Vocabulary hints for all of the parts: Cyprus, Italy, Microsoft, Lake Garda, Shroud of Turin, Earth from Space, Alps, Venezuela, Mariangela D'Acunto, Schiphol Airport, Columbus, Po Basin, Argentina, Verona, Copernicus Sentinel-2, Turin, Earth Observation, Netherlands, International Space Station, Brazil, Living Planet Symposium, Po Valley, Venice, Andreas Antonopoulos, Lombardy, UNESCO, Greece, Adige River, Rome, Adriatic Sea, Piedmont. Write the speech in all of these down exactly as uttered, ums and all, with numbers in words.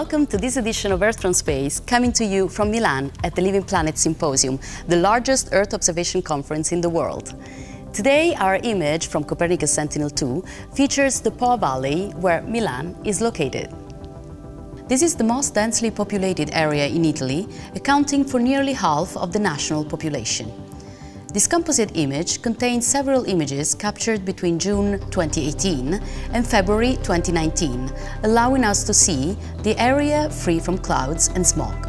welcome to this edition of Earth from Space, coming to you from Milan at the Living Planet Symposium, the largest Earth observation conference in the world. Today, our image from Copernicus Sentinel two features the Po Valley, where Milan is located. This is the most densely populated area in Italy, accounting for nearly half of the national population. This composite image contains several images captured between June twenty eighteen and February twenty nineteen, allowing us to see the area free from clouds and smog.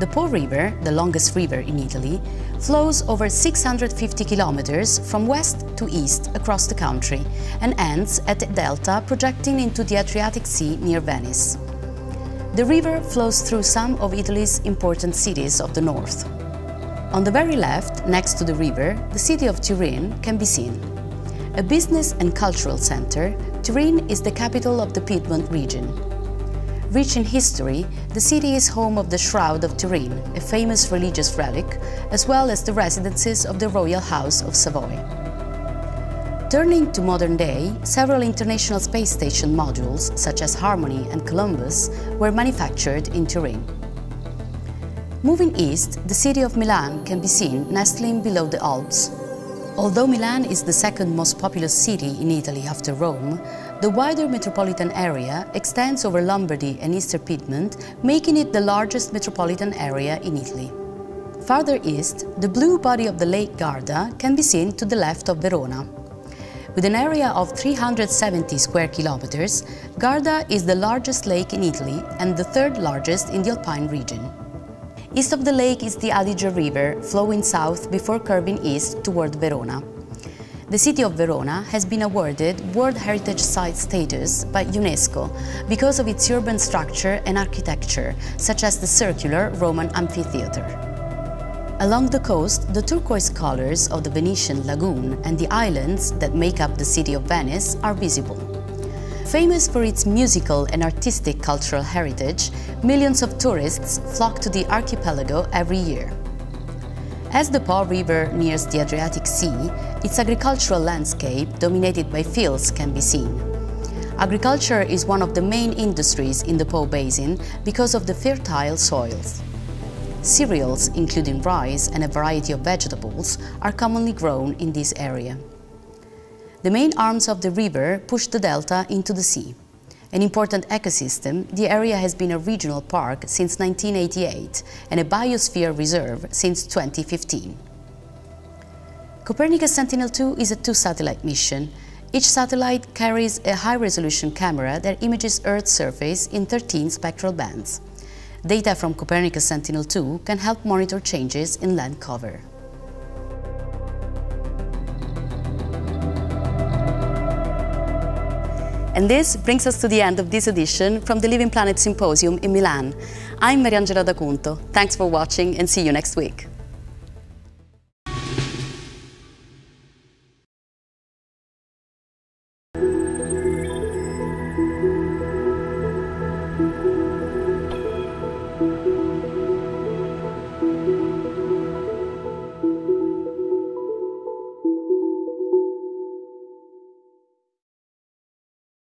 The Po River, the longest river in Italy, flows over six hundred fifty kilometers from west to east across the country and ends at a delta projecting into the Adriatic Sea near Venice. The river flows through some of Italy's important cities of the north. On the very left, next to the river, the city of Turin can be seen. A business and cultural center, Turin is the capital of the Piedmont region. Rich in history, the city is home of the Shroud of Turin, a famous religious relic, as well as the residences of the Royal House of Savoy. Turning to modern day, several International Space Station modules, such as Harmony and Columbus, were manufactured in Turin. Moving east, the city of Milan can be seen nestling below the Alps. Although Milan is the second most populous city in Italy after Rome, the wider metropolitan area extends over Lombardy and eastern Piedmont, making it the largest metropolitan area in Italy. Farther east, the blue body of the Lake Garda can be seen to the left of Verona. With an area of three hundred seventy square kilometers, Garda is the largest lake in Italy and the third largest in the Alpine region. East of the lake is the Adige River, flowing south before curving east toward Verona. The city of Verona has been awarded World Heritage Site status by UNESCO because of its urban structure and architecture, such as the circular Roman amphitheater. Along the coast, the turquoise colors of the Venetian Lagoon and the islands that make up the city of Venice are visible. Famous for its musical and artistic cultural heritage, millions of tourists flock to the archipelago every year. As the Po River nears the Adriatic Sea, its agricultural landscape, dominated by fields, can be seen. Agriculture is one of the main industries in the Po Basin because of the fertile soils. Cereals, including rice and a variety of vegetables, are commonly grown in this area. The main arms of the river push the delta into the sea. An important ecosystem, the area has been a regional park since nineteen eighty-eight and a biosphere reserve since twenty fifteen. Copernicus Sentinel two is a two-satellite mission. Each satellite carries a high-resolution camera that images Earth's surface in thirteen spectral bands. Data from Copernicus Sentinel two can help monitor changes in land cover. And this brings us to the end of this edition from the Living Planet Symposium in Milan. I'm Mariangela D'Acunto. Thanks for watching and see you next week.